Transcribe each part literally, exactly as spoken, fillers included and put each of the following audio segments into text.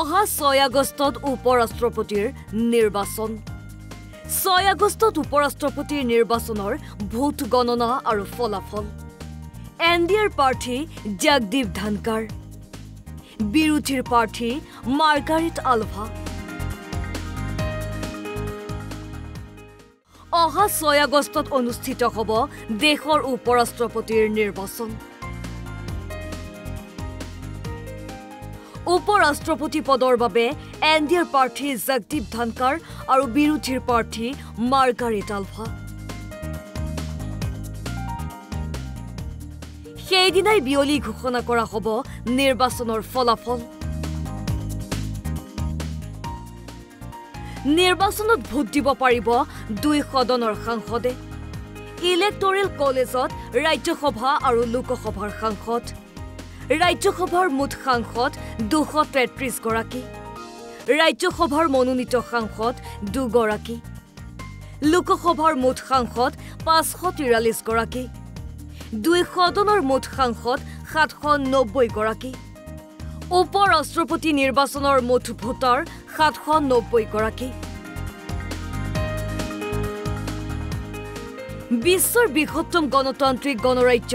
অহা ছয় আগষ্টত উপৰাষ্ট্ৰপতিৰ নিৰ্বাচন ছয় আগষ্টত উপৰাষ্ট্ৰপতিৰ নিৰ্বাচনৰ ভোট গণনা আৰু ফলাফল এনডিআৰ প্ৰাৰ্থী জগদীপ ধনকাৰ বিৰোধীৰ প্ৰাৰ্থী মাৰ্গাৰেট আলভা অহা ছয় আগষ্টত অনুষ্ঠিত হ'ব দেশৰ উপৰাষ্ট্ৰপতিৰ নিৰ্বাচন উপৰাষ্ট্ৰপতি পদৰ বাবে এনডিআৰ প্ৰাৰ্থী জগদীপ ধনকাৰ আৰু বিৰোধীৰ প্ৰাৰ্থী মাৰ্গাৰেট আলভা সেইদিনাই বিয়লি ঘোষণা কৰা হ'ব নিৰ্বাচনৰ ফলাফল নিৰ্বাচনত ভোট দিব পাৰিব দুই সদনৰ সাংসদে ইলেক্টৰেল কলেজত ৰাজ্যসভা আৰু লোকসভাৰ সাংসদ ৰাজ্যসভাৰ মুঠ সাংসদ দুশ তেত্ৰিশ গৰাকী ৰাজ্যসভাৰ মনোনীত সাংসদ দুই গৰাকী লোকসভাৰ মুঠ সাংসদ পাঁচশ তেতাল্লিশ গৰাকী দুই সদনৰ মুঠ সাংসদ সাতশ নব্বৈ গৰাকী উপৰাষ্ট্ৰপতি নিৰ্বাচনৰ মুঠ ভোটাৰ সাতশ নব্বৈ গৰাকী বিশ্বৰ বৃহত্তম গণতান্ত্ৰিক গণৰাজ্য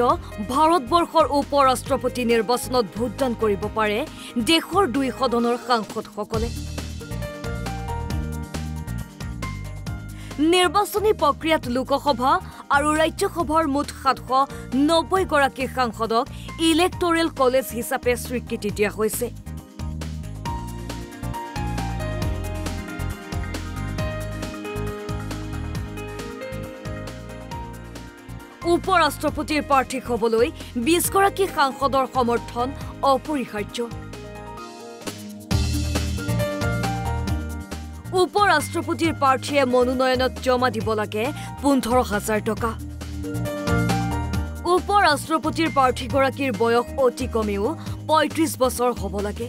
ভাৰতবৰ্ষৰ উপৰাষ্ট্ৰপতি নিৰ্বাচনত ভোটদান কৰিব পাৰে দেশৰ দুই সদনৰ সাংসদসকলে নিৰ্বাচনী প্ৰক্ৰিয়াত লোকসভা আৰু ৰাজ্যসভাৰ মুঠ সাতশ নব্বৈ গৰাকী সাংসদক ইলেক্টৰেল কলেজ হিচাপে স্বীকৃতি দিয়া হৈছে উপৰাষ্ট্ৰপতিৰ প্ৰাৰ্থী হ'বলৈ বিশ গৰাকী সাংসদৰ সমৰ্থন অপৰিহাৰ্য উপৰাষ্ট্ৰপতিৰ প্ৰাৰ্থীয়ে মনোনয়নত জমা দিব লাগে পোন্ধৰ হাজাৰ টকা উপৰাষ্ট্ৰপতিৰ প্ৰাৰ্থীগৰাকীৰ বয়স অতি কমেও পঁয়ত্ৰিশ বছৰ হ'ব লাগে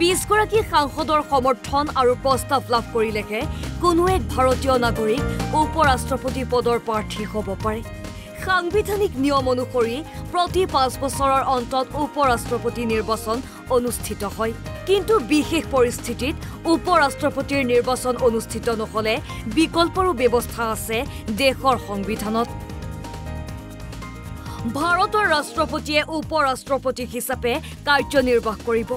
বিশ গৰাকী সাংসদৰ সমৰ্থন আৰু প্ৰস্তাৱ লাভ কৰিলেহে কোনো এক ভাৰতীয় নাগৰিক উপৰাষ্ট্ৰপতি পদৰ প্ৰাৰ্থী হ'ব পাৰে সাংবিধানিক নিয়ম অনুসৰি প্ৰতি পাঁচ বছৰৰ অন্তত উপৰাষ্ট্ৰপতি নিৰ্বাচন অনুষ্ঠিত হয় কিন্তু বিশেষ পৰিস্থিতিত উপৰাষ্ট্ৰপতিৰ নিৰ্বাচন অনুষ্ঠিত নহ'লে বিকল্পৰো ব্যৱস্থা আছে দেশৰ সংবিধানত ভাৰতৰ ৰাষ্ট্ৰপতিয়ে উপৰাষ্ট্ৰপতি হিচাপে কাৰ্যনিৰ্বাহ কৰিব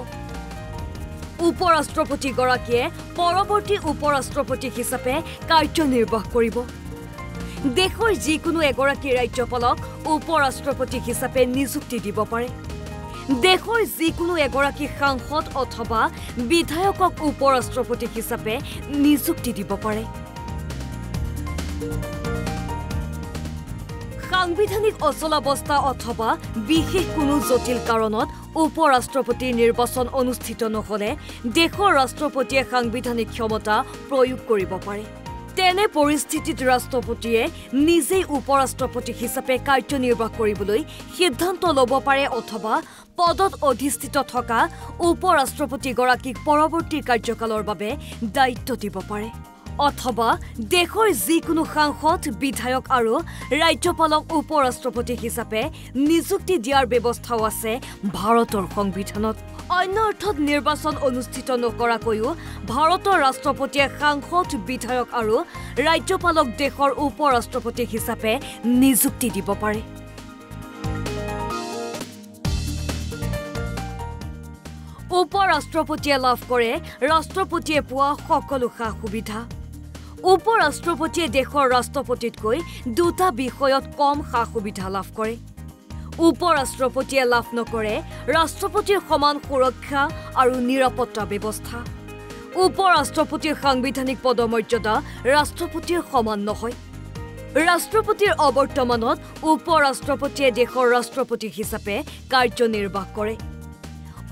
উপৰাষ্ট্ৰপতি গৰাকীয়ে পৰৱৰ্তী উপৰাষ্ট্ৰপতি হিচাপে কাৰ্যনিৰ্বাহ কৰিব দেশৰ যিকোনো এগৰাকী ৰাজ্যপালক উপৰাষ্ট্ৰপতি হিচাপে নিযুক্তি দিব পাৰে দেশৰ যিকোনো এগৰাকী সাংসদ অথবা বিধায়কক উপৰাষ্ট্ৰপতি হিচাপে নিযুক্তি দিব পাৰে সাংবিধানিক অচলাৱস্থা অথবা বিশেষ কোনো জটিল কাৰণত উপৰাষ্ট্ৰপতিৰ নিৰ্বাচন অনুষ্ঠিত নহ'লে দেশৰ ৰাষ্ট্ৰপতিয়ে সাংবিধানিক ক্ষমতা প্ৰয়োগ কৰিব পাৰে তেনে পৰিস্থিতিত ৰাষ্ট্ৰপতিয়ে নিজেই উপৰাষ্ট্ৰপতি হিচাপে কাৰ্যনিৰ্বাহ কৰিবলৈ সিদ্ধান্ত ল'ব পাৰে অথবা পদত অধিষ্ঠিত থকা উপৰাষ্ট্ৰপতিগৰাকীক পৰৱৰ্তী কাৰ্যকালৰ বাবে দায়িত্ব দিব পাৰে অথবা দেশৰ যিকোনো সাংসদ বিধায়ক আৰু ৰাজ্যপালক উপৰাষ্ট্ৰপতি হিচাপে নিযুক্তি দিয়াৰ ব্যৱস্থাও আছে ভাৰতৰ সংবিধানত অন্য অৰ্থত নিৰ্বাচন অনুষ্ঠিত নকৰাকৈও ভাৰতৰ ৰাষ্ট্ৰপতিয়ে সাংসদ বিধায়ক আৰু ৰাজ্যপালক দেশৰ উপৰাষ্ট্ৰপতি হিচাপে নিযুক্তি দিব পাৰে উপৰাষ্ট্ৰপতিয়ে লাভ কৰে ৰাষ্ট্ৰপতিয়ে পোৱা সকলো সা সুবিধা উপৰাষ্ট্ৰপতিয়ে দেশৰ ৰাষ্ট্ৰপতিতকৈ দুটা বিষয়ত কম সা সুবিধা লাভ কৰে উপৰাষ্ট্ৰপতিয়ে লাভ নকৰে ৰাষ্ট্ৰপতিৰ সমান সুৰক্ষা আৰু নিৰাপত্তা ব্যৱস্থা উপৰাষ্ট্ৰপতিৰ সাংবিধানিক পদমৰ্যাদা ৰাষ্ট্ৰপতিৰ সমান নহয় ৰাষ্ট্ৰপতিৰ অৱৰ্তমানত উপৰাষ্ট্ৰপতিয়ে দেশৰ ৰাষ্ট্ৰপতি হিচাপে কাৰ্যনিৰ্বাহ কৰে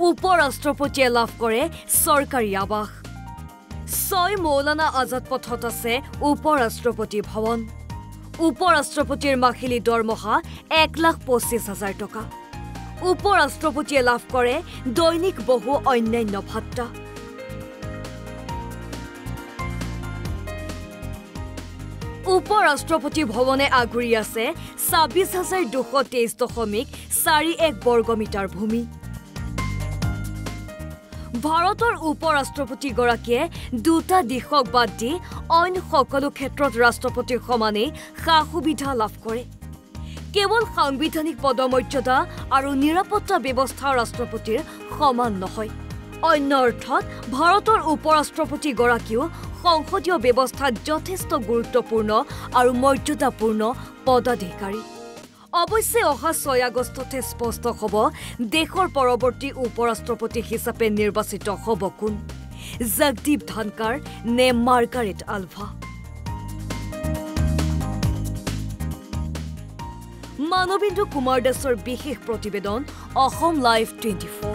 উপৰাষ্ট্ৰপতিয়ে লাভ কৰে চৰকাৰী আৱাস ছয় মৌলানা আজাদ পথত আছে উপৰাষ্ট্ৰপতি ভৱন উপৰাষ্ট্ৰপতিৰ মাহিলী দৰমহা এক লাখ পঁচিছ হাজাৰ টকা উপৰাষ্ট্ৰপতিয়ে লাভ কৰে দৈনিক বহু অন্যান্য ভাত্তা উপৰাষ্ট্ৰপতি ভৱনে আগুৰি আছে ছাব্বিছ হাজাৰ দুশ তেইছ দশমিক চাৰি এক বৰ্গমিটাৰ ভূমি ভাৰতৰ উপৰাষ্ট্ৰপতি গৰাকীয়ে দুটা দিশক বাদ দি অন্য সকলো ক্ষেত্ৰত ৰাষ্ট্ৰপতিৰ সমানে সা-সুবিধা লাভ কৰে কেৱল সাংবিধানিক পদমৰ্যাদা আৰু নিৰাপত্তা ব্যৱস্থা ৰাষ্ট্ৰপতিৰ সমান নহয় অন্য অৰ্থত ভাৰতৰ উপৰাষ্ট্ৰপতি গৰাকীও সংসদীয় ব্যৱস্থাত যথেষ্ট গুৰুত্বপূৰ্ণ আৰু মৰ্যাদাপূৰ্ণ পদাধিকাৰী অৱশ্যে অহা ছয় আগষ্টতে স্পষ্ট হ'ব দেশৰ পৰৱৰ্তী উপৰাষ্ট্ৰপতি হিচাপে নিৰ্বাচিত হ'ব কোন জগদীপ ধনকাৰ নে মাৰ্গাৰেট আলভা মানবেন্দ্ৰ কুমাৰ দাসৰ বিশেষ প্ৰতিবেদন অসম লাইভ টুৱেণ্টি ফ'ৰ